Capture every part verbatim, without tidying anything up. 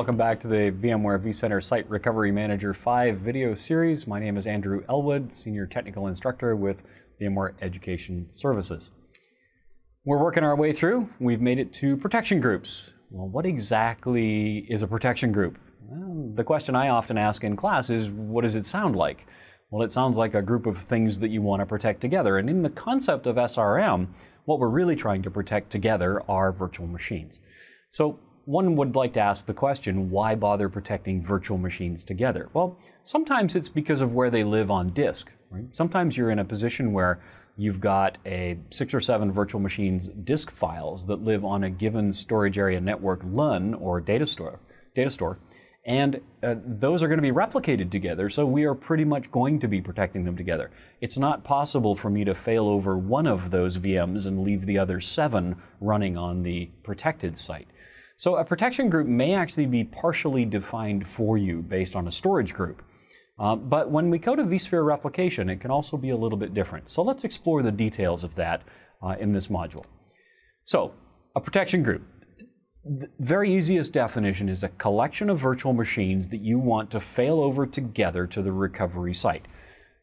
Welcome back to the VMware vCenter Site Recovery Manager five video series. My name is Andrew Elwood, Senior Technical Instructor with VMware Education Services. We're working our way through. We've made it to protection groups. Well, what exactly is a protection group? Well, the question I often ask in class is, what does it sound like? Well, it sounds like a group of things that you want to protect together. And in the concept of S R M, what we're really trying to protect together are virtual machines. So one would like to ask the question, why bother protecting virtual machines together? Well, sometimes it's because of where they live on disk, right? Sometimes you're in a position where you've got a six or seven virtual machines disk files that live on a given storage area network LUN or datastore, datastore, and uh, those are going to be replicated together, so we are pretty much going to be protecting them together. It's not possible for me to fail over one of those V Ms and leave the other seven running on the protected site. So a protection group may actually be partially defined for you based on a storage group. Uh, but when we go to vSphere replication, it can also be a little bit different. So let's explore the details of that uh, in this module. So a protection group. The very easiest definition is a collection of virtual machines that you want to fail over together to the recovery site.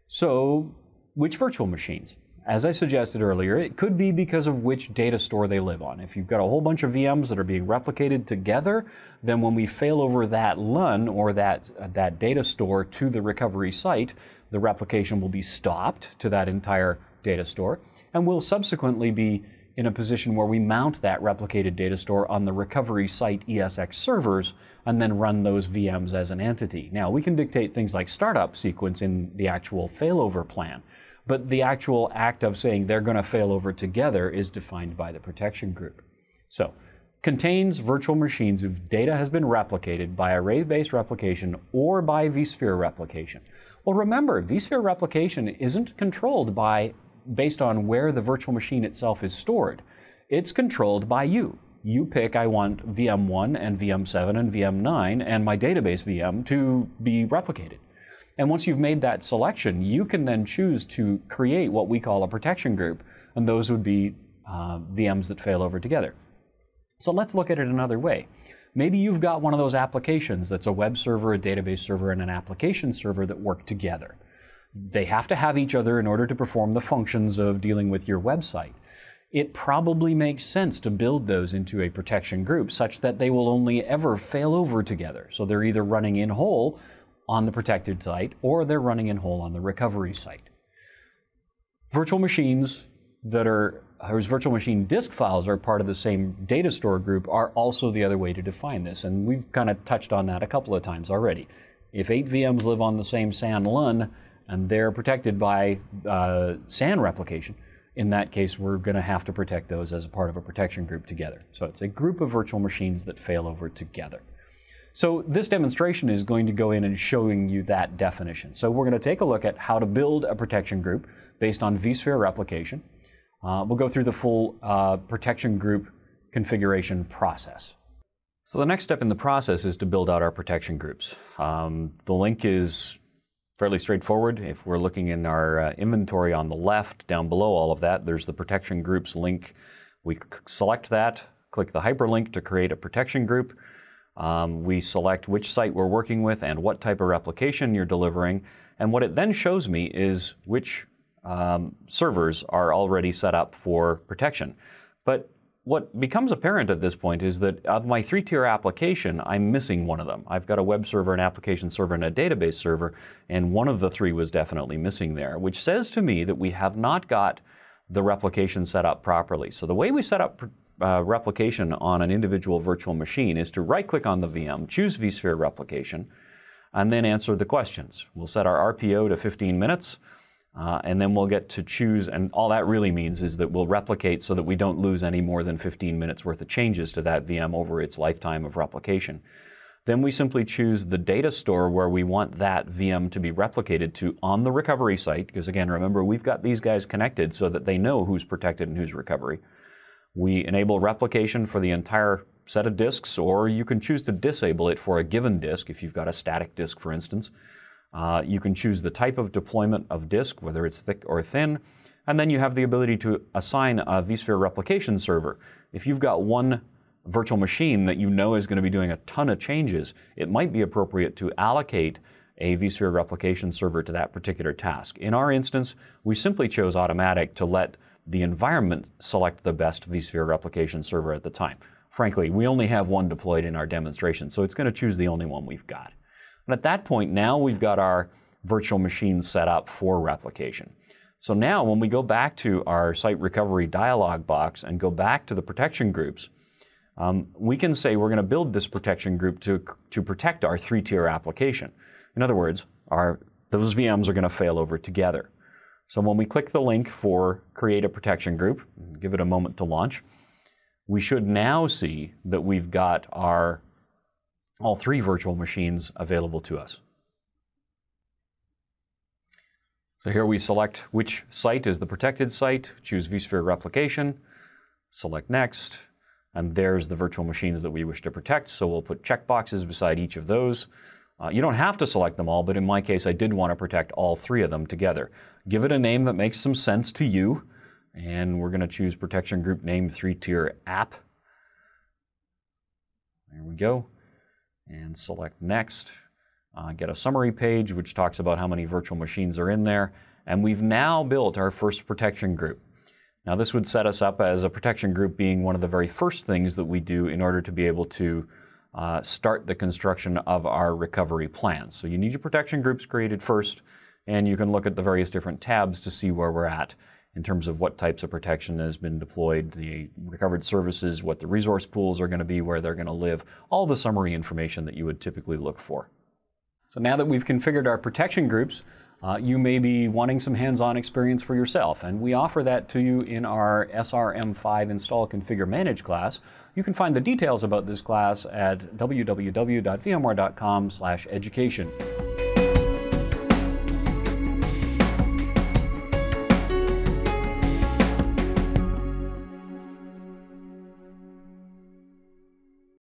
So which virtual machines? As I suggested earlier, it could be because of which data store they live on. If you've got a whole bunch of V Ms that are being replicated together, then when we fail over that LUN or that, uh, that data store to the recovery site, the replication will be stopped to that entire data store, and we'll subsequently be in a position where we mount that replicated data store on the recovery site E S X servers and then run those V Ms as an entity. Now, we can dictate things like startup sequence in the actual failover plan, but the actual act of saying they're going to failover together is defined by the protection group. So, contains virtual machines whose data has been replicated by array-based replication or by vSphere replication. Well, remember, vSphere replication isn't controlled by based on where the virtual machine itself is stored. It's controlled by you. You pick, I want V M one and V M seven and V M nine and my database V M to be replicated. And once you've made that selection, you can then choose to create what we call a protection group, and those would be uh, V Ms that fail over together. So let's look at it another way. Maybe you've got one of those applications that's a web server, a database server, and an application server that work together. They have to have each other in order to perform the functions of dealing with your website. It probably makes sense to build those into a protection group such that they will only ever fail over together. So they're either running in whole on the protected site or they're running in whole on the recovery site. Virtual machines that are, whose virtual machine disk files are part of the same data store group are also the other way to define this, and we've kind of touched on that a couple of times already. If eight V Ms live on the same SAN LUN, and they're protected by uh, SAN replication, in that case, we're going to have to protect those as a part of a protection group together. So it's a group of virtual machines that fail over together. So this demonstration is going to go in and showing you that definition. So we're going to take a look at how to build a protection group based on vSphere replication. Uh, we'll go through the full uh, protection group configuration process. So the next step in the process is to build out our protection groups. Um, the link is fairly straightforward. If we're looking in our uh, inventory on the left, down below all of that, there's the protection groups link. We select that, click the hyperlink to create a protection group. Um, we select which site we're working with and what type of replication you're delivering. And what it then shows me is which um, servers are already set up for protection. But what becomes apparent at this point is that of my three-tier application, I'm missing one of them. I've got a web server, an application server, and a database server, and one of the three was definitely missing there, which says to me that we have not got the replication set up properly. So the way we set up uh, replication on an individual virtual machine is to right-click on the V M, choose vSphere replication, and then answer the questions. We'll set our R P O to fifteen minutes. Uh, and then we'll get to choose, and all that really means is that we'll replicate so that we don't lose any more than fifteen minutes worth of changes to that V M over its lifetime of replication. Then we simply choose the data store where we want that V M to be replicated to on the recovery site, because again, remember, we've got these guys connected so that they know who's protected and who's recovery. We enable replication for the entire set of disks, or you can choose to disable it for a given disk if you've got a static disk, for instance. Uh, you can choose the type of deployment of disk, whether it's thick or thin, and then you have the ability to assign a vSphere replication server. If you've got one virtual machine that you know is going to be doing a ton of changes, it might be appropriate to allocate a vSphere replication server to that particular task. In our instance, we simply chose automatic to let the environment select the best vSphere replication server at the time. Frankly, we only have one deployed in our demonstration, so it's going to choose the only one we've got. And at that point, now we've got our virtual machine set up for replication. So now when we go back to our site recovery dialog box and go back to the protection groups, um, we can say we're going to build this protection group to, to protect our three-tier application. In other words, our, those V Ms are going to fail over together. So when we click the link for create a protection group, give it a moment to launch, we should now see that we've got our all three virtual machines available to us. So here we select which site is the protected site, choose vSphere replication, select next, and there's the virtual machines that we wish to protect, so we'll put checkboxes beside each of those. Uh, you don't have to select them all, but in my case, I did want to protect all three of them together. Give it a name that makes some sense to you, and we're going to choose protection group name three-tier app. There we go. And select next. Uh, get a summary page, which talks about how many virtual machines are in there. And we've now built our first protection group. Now, this would set us up as a protection group being one of the very first things that we do in order to be able to Uh, start the construction of our recovery plan. So you need your protection groups created first, and you can look at the various different tabs to see where we're at in terms of what types of protection has been deployed, the recovered services, what the resource pools are going to be, where they're going to live, all the summary information that you would typically look for. So now that we've configured our protection groups, uh, you may be wanting some hands-on experience for yourself, and we offer that to you in our S R M five Install Configure Manage class. You can find the details about this class at w w w dot v m ware dot com slash education.